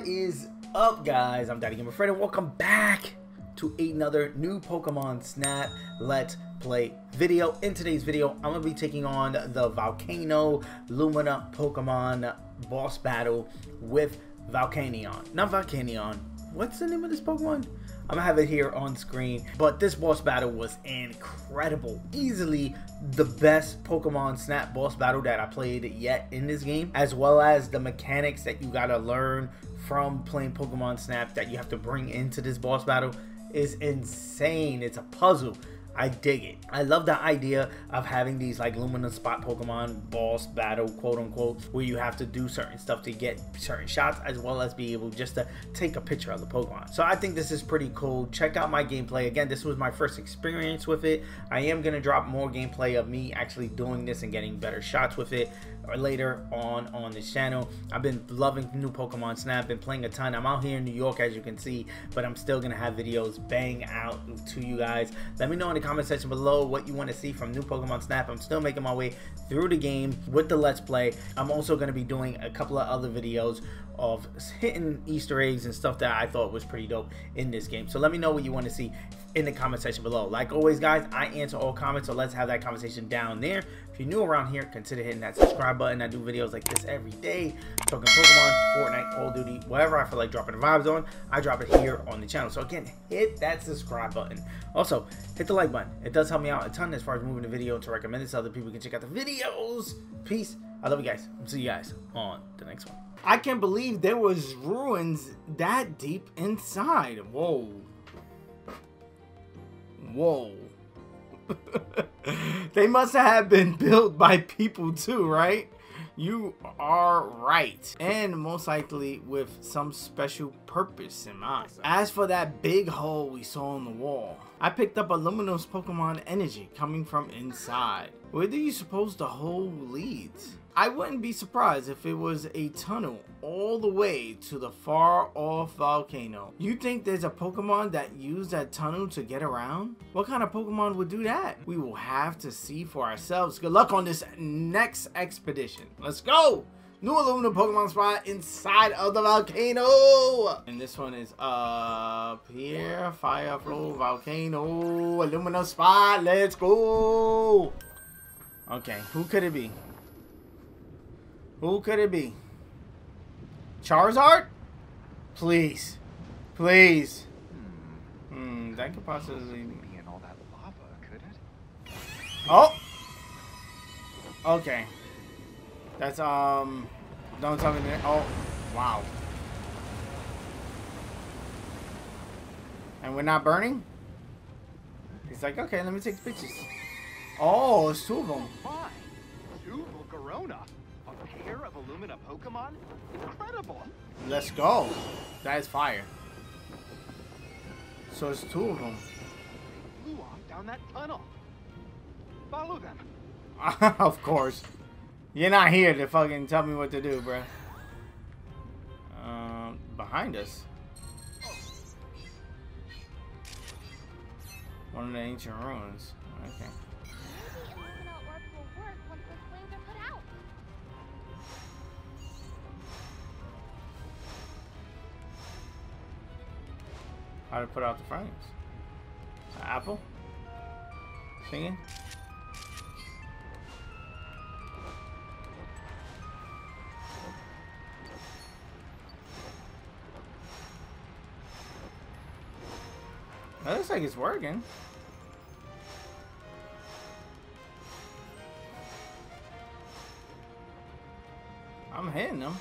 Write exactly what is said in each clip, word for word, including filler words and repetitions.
What is up, guys? I'm Daddy Gamer Fred, and welcome back to another new Pokemon Snap Let's Play video. In today's video, I'm gonna be taking on the Volcano Illumina Pokemon boss battle with Volcanion. Not Volcanion. What's the name of this Pokemon? I'm gonna have it here on screen, but this boss battle was incredible. Easily the best Pokemon Snap boss battle that I played yet in this game, as well as the mechanics that you gotta learn from playing Pokemon Snap that you have to bring into this boss battle is insane. It's a puzzle. I dig it. I love the idea of having these like Illumina spot Pokemon boss battle, quote unquote, where you have to do certain stuff to get certain shots, as well as be able just to take a picture of the Pokemon. So I think this is pretty cool. Check out my gameplay. Again, this was my first experience with it. I am gonna drop more gameplay of me actually doing this and getting better shots with it or later on on this channel. I've been loving new Pokemon Snap, been playing a ton. I'm out here in New York, as you can see, but I'm still gonna have videos bang out to you guys. Let me know in the comment section below what you want to see from new Pokemon Snap. I'm still making my way through the game with the Let's Play. I'm also going to be doing a couple of other videos of hitting Easter eggs and stuff that I thought was pretty dope in this game. So let me know what you want to see in the comment section below. Like always, guys, I answer all comments, so let's have that conversation down there. If you're new around here, consider hitting that subscribe button. I do videos like this every day, talking Pokemon, Fortnite, Call of Duty, whatever I feel like dropping the vibes on, I drop it here on the channel. So again, hit that subscribe button. Also, hit the like button. It does help me out a ton as far as moving the video to recommend it so other people can check out the videos. Peace. I love you guys. I'll see you guys on the next one. I can't believe there was ruins that deep inside. Whoa. Whoa. They must have been built by people too, right? You are right. And most likely with some special purpose in mind. As for that big hole we saw on the wall, I picked up Illumina's Pokemon energy coming from inside. Where do you suppose the hole leads? I wouldn't be surprised if it was a tunnel all the way to the far off volcano. You think there's a Pokemon that used that tunnel to get around? What kind of Pokemon would do that? We will have to see for ourselves. Good luck on this next expedition. Let's go! New Illumina Pokemon spot inside of the volcano! And this one is up here. Fireflow Volcano. Illumina spot. Let's go! Okay, who could it be? Who could it be? Charizard? Please. Please. Hmm, that could possibly be in all that lava, could it? Oh! Okay. That's, um... Don't tell me that. Oh, wow. And we're not burning? He's like, okay, let me take the pictures. Oh, there's two of them. Fine. Two Volcarona. A pair of Illumina Pokemon? Incredible. Let's go. That is fire. So it's two of them. They flew off down that tunnel. Follow them. Of course. You're not here to fucking tell me what to do, bruh. Um, behind us. One of the ancient ruins. Okay. How to put out the frames? Apple? Singing? That looks like it's working. I'm hitting them.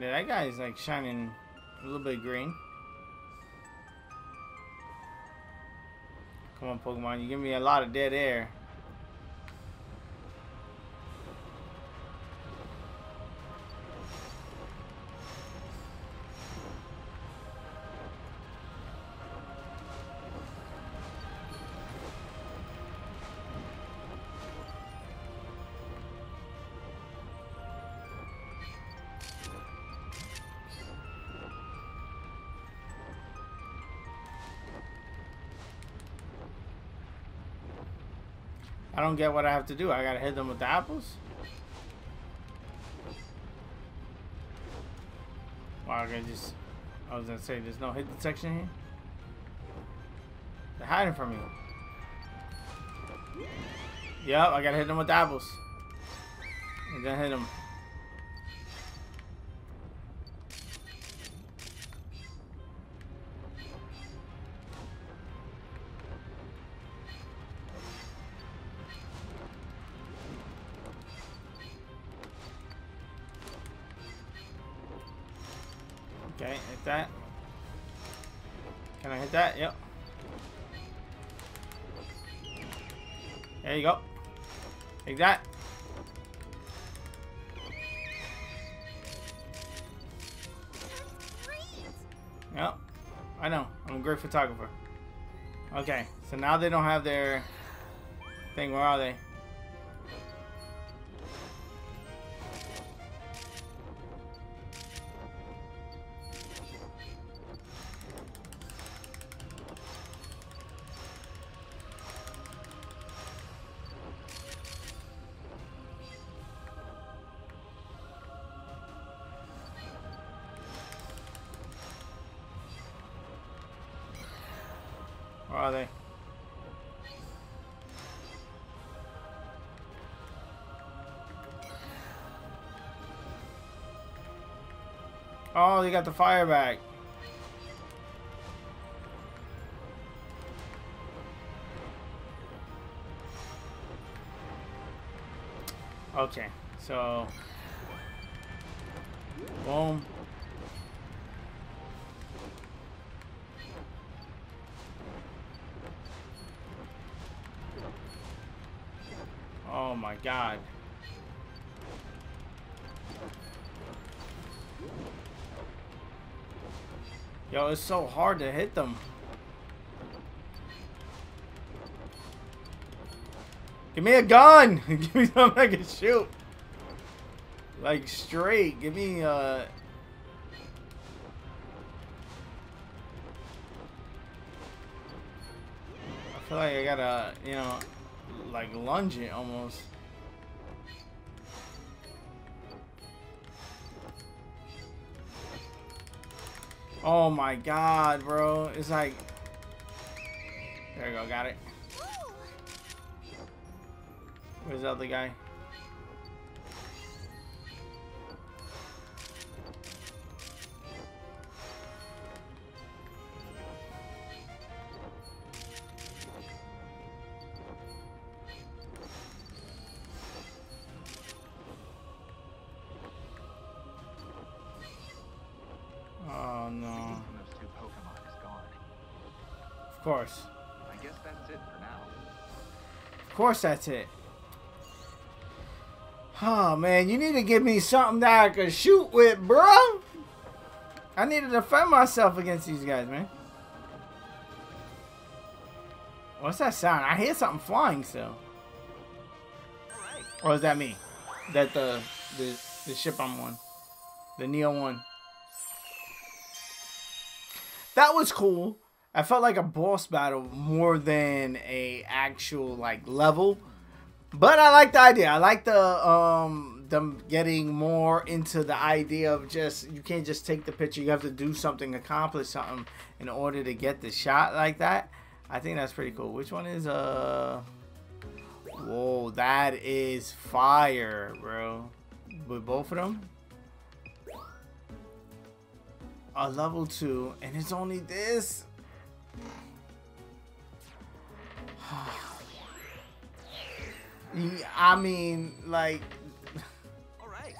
Yeah, that guy's like shining a little bit green. Come on, Pokemon, you give me a lot of dead air. I don't get what I have to do. I gotta hit them with the apples? Wow, I just I was gonna say there's no hit detection here. They're hiding from me. Yep, I gotta hit them with apples. I'm gonna hit them. Okay, hit that. Can I hit that? Yep. There you go. Take that. Yep. I know. I'm a great photographer. Okay, so now they don't have their thing. Where are they? Where are they? Oh, they got the fire back. Okay, so boom. Oh my God. Yo, it's so hard to hit them. Give me a gun. Give me something I can shoot. Like straight. Give me uh I feel like I gotta, you know, like lunge it almost. Oh my God, bro. It's like, there you go, got it. Where's the other guy? Of course. I guess that's it for now. Of course that's it. Oh man, you need to give me something that I can shoot with, bro. I need to defend myself against these guys, man. What's that sound? I hear something flying still. Or is that me? That the the the ship I'm on, the Neo one. That was cool. I felt like a boss battle more than a actual like level, but I like the idea. I like the um them getting more into the idea of just, you can't just take the picture. You have to do something, accomplish something in order to get the shot like that. I think that's pretty cool. Which one is uh? Whoa, that is fire, bro. With both of them. A level two, and it's only this. I mean, like, all right.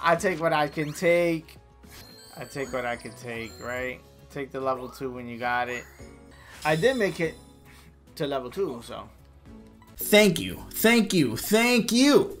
I take what I can take. I take what I can take, right? Take the level two when you got it. I did make it to level two, so. Thank you, thank you, thank you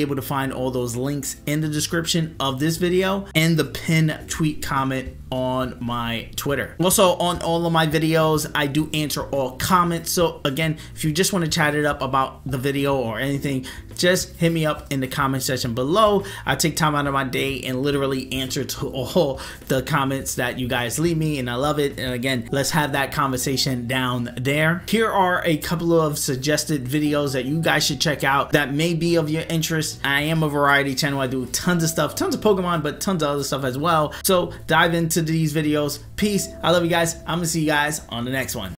able to find all those links in the description of this video and the pin, tweet, comment, on my Twitter. Also, on all of my videos, I do answer all comments. So again, if you just want to chat it up about the video or anything, just hit me up in the comment section below. I take time out of my day and literally answer to all the comments that you guys leave me, and I love it. And again, let's have that conversation down there. Here are a couple of suggested videos that you guys should check out that may be of your interest. I am a variety channel. I do tons of stuff, tons of Pokemon, but tons of other stuff as well. So dive into these videos. Peace. I love you guys. I'm gonna see you guys on the next one.